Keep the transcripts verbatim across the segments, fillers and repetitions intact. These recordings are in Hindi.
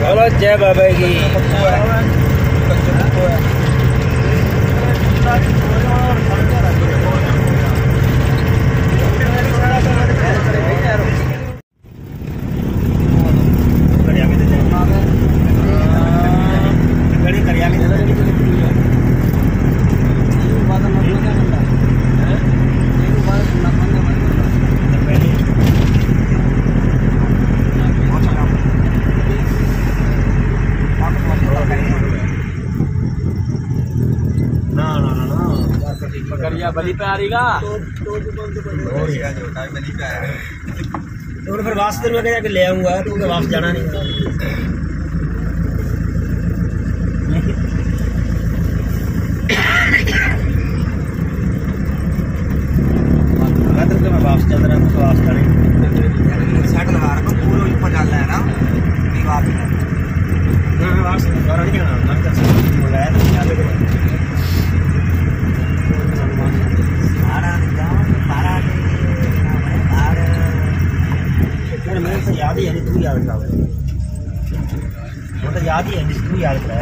बोलो जय बाबा की। बलिया बली पे आ रही का तो फिर वास्ते में जाके ले आऊंगा, तो वापस जाना नहीं था। मैं वापस चल रहा हूँ तो वापस जाने सेट लगा रहा हूँ, पूरा ऊपर डालना है ना दीवार में, वापस नहीं याद ही है नहीं, तू याद रखा है मतलब याद ही है नहीं, तू याद रखा है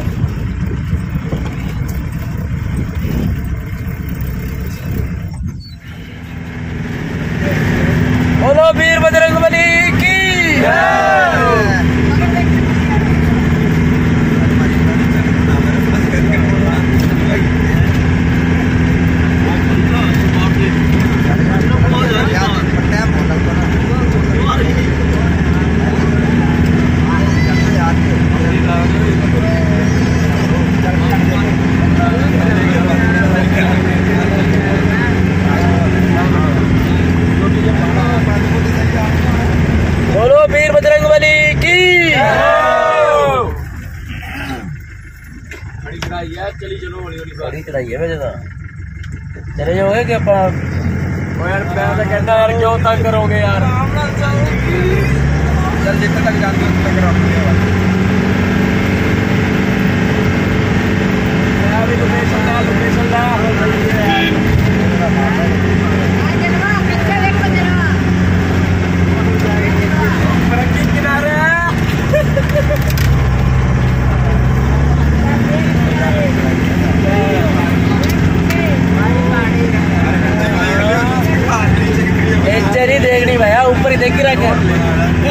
बोलो वीर बजरंगबली की चले जाओगे कि कहता यार क्यों तंग करोगे यार, चल जितने तक जाते हो उतने तक रहोगे। ऊपर ही देखी रख है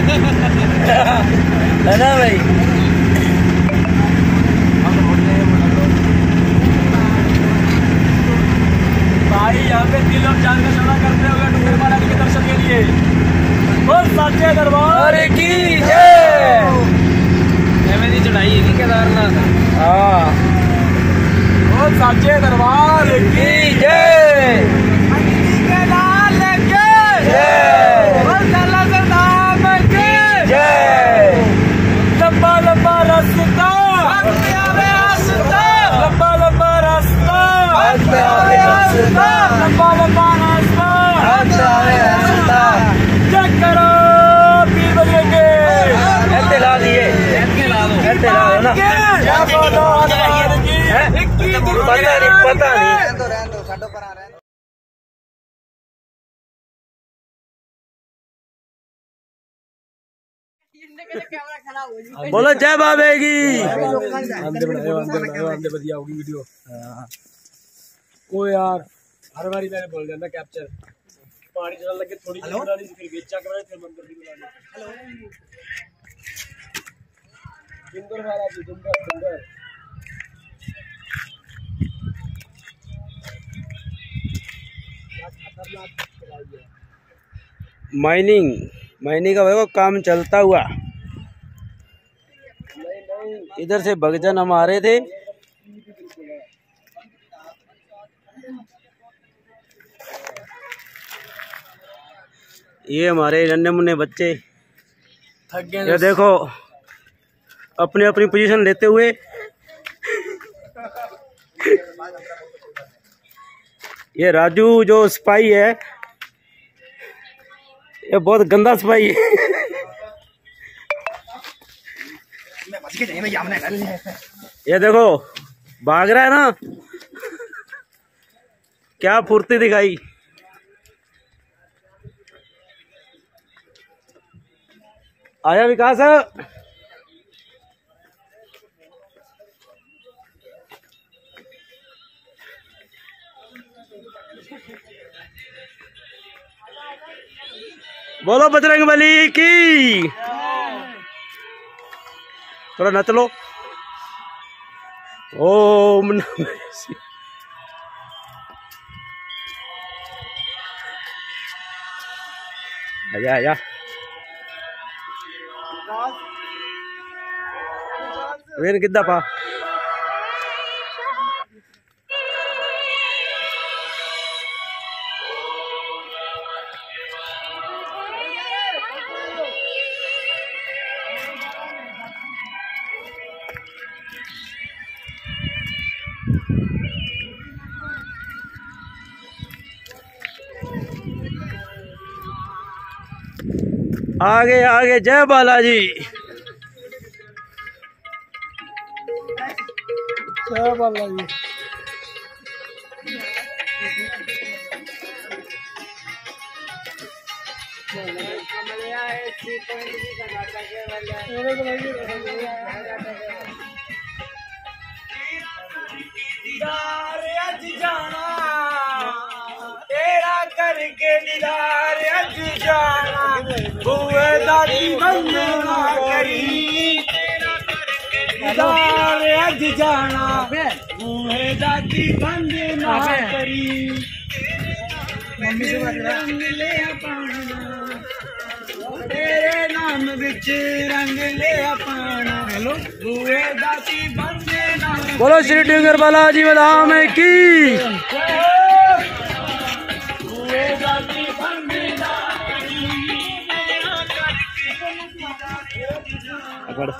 ना भाई, भाई यहाँ पे दिल और जान का सौदा करते हुए डूंगर बालाजी के दर्शन के लिए बहुत साचे दरबार की जय। चढ़ाई है केदारनाथ, हाँ बहुत साचे दरबार की जय। पता नहीं पता नहीं बोलो जय बाबे की। वीडियो कोई यार हर बारी मैंने बोल दिया कैप्चर पानी चलाने लगे, थोड़ी मंदिर माइनिंग माइनिंग का भाई काम चलता हुआ। इधर से भगजन हम आ रहे थे, ये हमारे नन्हे मुन्ने बच्चे ये देखो अपने अपनी पोजीशन लेते हुए ये राजू जो स्पाई है ये बहुत गंदा स्पाई है। ये देखो भाग रहा है ना, क्या फुर्ती दिखाई। आया विकास बोलो बजरंग बली की। थोड़ा नच लो। ओम नमः शिवाय। आजा आजा वेन किदा पा आगे आगे जय बालाजी जय बालाजी। तेरा करके दीदार अज जाना बुए दादी बंदना करी तेरा करके दीदार अज जाना बुए दादी बंदना करी मम्मी रंग ले पाना तेरे नाम बिच रंग ले पाना बुए दादी बंदना बोलो श्री डूंगर बालाजी धाम की। बंद कर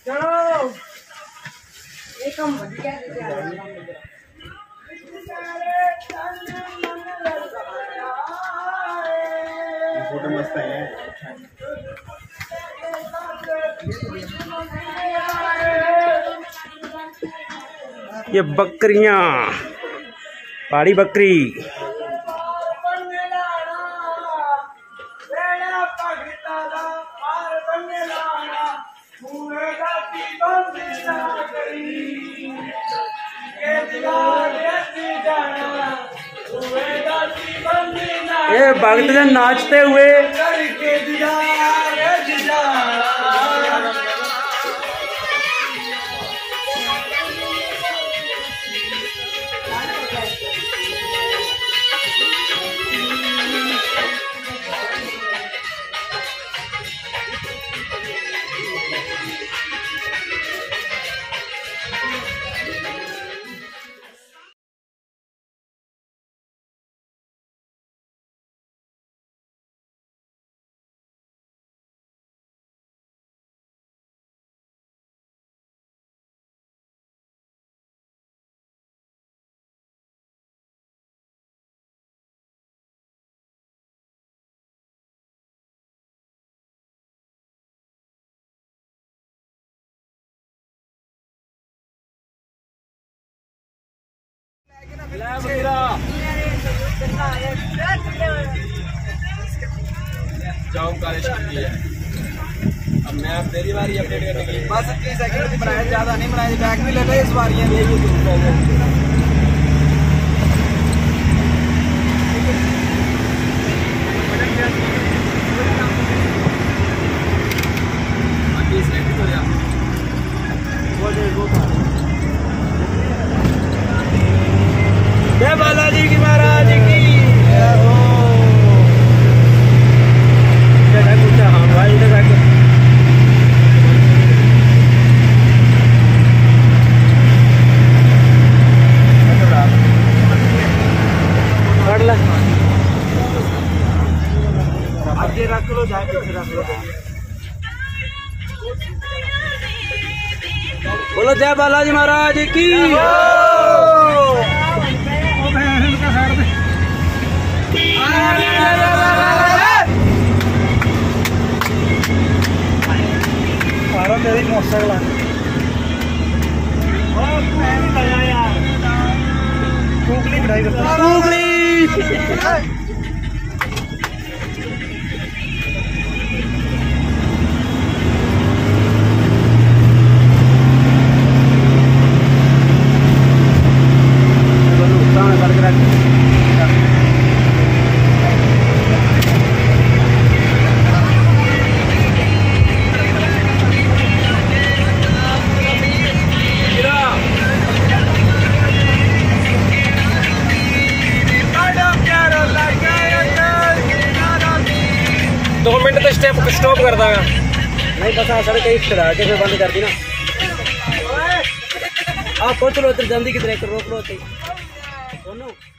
चलो एकम क्या फोटो मस्त है ये बकरियां पहाड़ी बकरी ये भक्तजन नाचते हुए अब मैं अब मेरी बारी अपडेट करने के लिए बस तीस सेकंड बनाए ज्यादा नहीं बनाए बैग भी लगा इस बारी जय बालाजी की महाराज की। हाँ भाई आगे रख लो जाए पीछे रख लो बोलो जय बालाजी महाराज की। मेरी मोटरसाइकिल मिठाई दो मिनट तो स्टेप स्टॉप कर दा नहीं बस साढ़े तेईस चला के फिर बंद कर दी ना आप पहुँच लो उधर जल्दी किधर रोक लो दोनों।